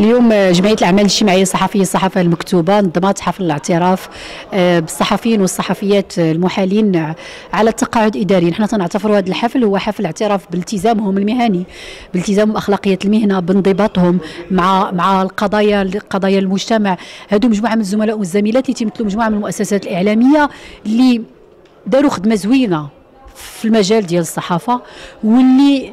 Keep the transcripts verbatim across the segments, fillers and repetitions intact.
اليوم جمعية الأعمال الاجتماعية للصحافيين في الصحافة المكتوبة نظمت حفل الاعتراف بالصحفيين والصحفيات المحالين على التقاعد الإداري. نحن تنعتبروا هذا الحفل هو حفل اعتراف بالتزامهم المهني، بالتزامهم أخلاقية المهنة، بانضباطهم مع مع القضايا قضايا المجتمع. هادو مجموعة من الزملاء والزميلات اللي تيمثلوا مجموعة من المؤسسات الإعلامية اللي داروا خدمة زوينة في المجال ديال الصحافة، واللي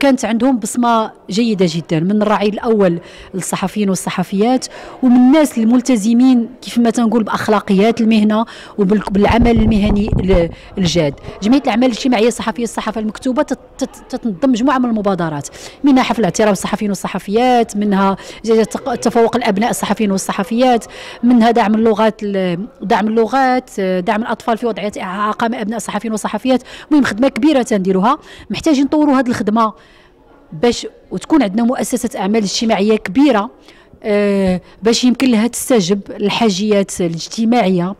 كانت عندهم بصمه جيده جدا من الراعي الاول للصحفيين والصحفيات، ومن الناس الملتزمين كيف ما تنقول باخلاقيات المهنه وبالعمل المهني الجاد. جمعيه الاعمال الاجتماعيه الصحفيه الصحافه المكتوبه تتنظم مجموعه من المبادرات، منها حفل اعتراف الصحفيين والصحفيات، منها تفوق الابناء الصحفيين والصحفيات، منها دعم اللغات دعم اللغات دعم الاطفال في وضعيه اعاقه مع ابناء الصحفيين والصحفيات. المهم خدمه كبيره تنديروها، محتاجين نطوروا هذه الخدمه باش وتكون عندنا مؤسسه اعمال اجتماعيه كبيره أه باش يمكن لها تستجب الحاجيات الاجتماعيه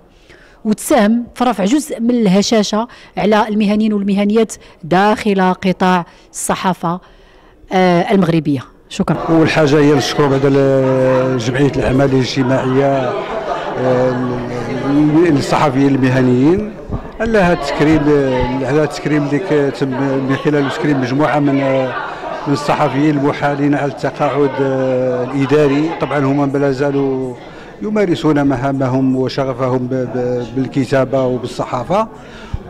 وتساهم في رفع جزء من الهشاشه على المهنيين والمهنيات داخل قطاع الصحافه أه المغربيه. شكرا. اول حاجه هي نشكر بعدا جمعيه الاعمال الاجتماعيه للصحفيين المهنيين على هذا التكريم، على التكريم اللي تم من خلال تكريم مجموعه من الصحفيين المحالين على التقاعد الاداري. طبعا هما ما زالوا يمارسون مهامهم وشغفهم بالكتابه وبالصحافه،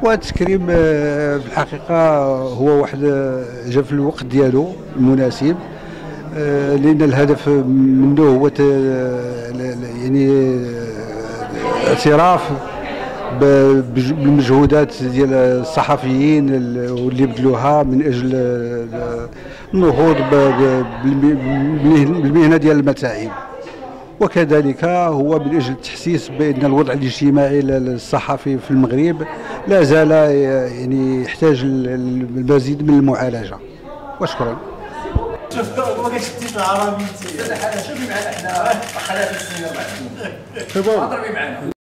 والتكريم في الحقيقه هو واحد جا في الوقت ديالو المناسب، لان الهدف منه هو يعني اعتراف بالمجهودات ديال الصحفيين واللي بذلوها من اجل النهوض بالمهنه ديال المتاعب، وكذلك هو من اجل التحسيس بان الوضع الاجتماعي للصحفي في المغرب لا زال يعني يحتاج المزيد من المعالجه. وشكرا. شوف ما كاينش التيت العربي، شوفي معنا حنا حنا في السينما، اضربي معنا.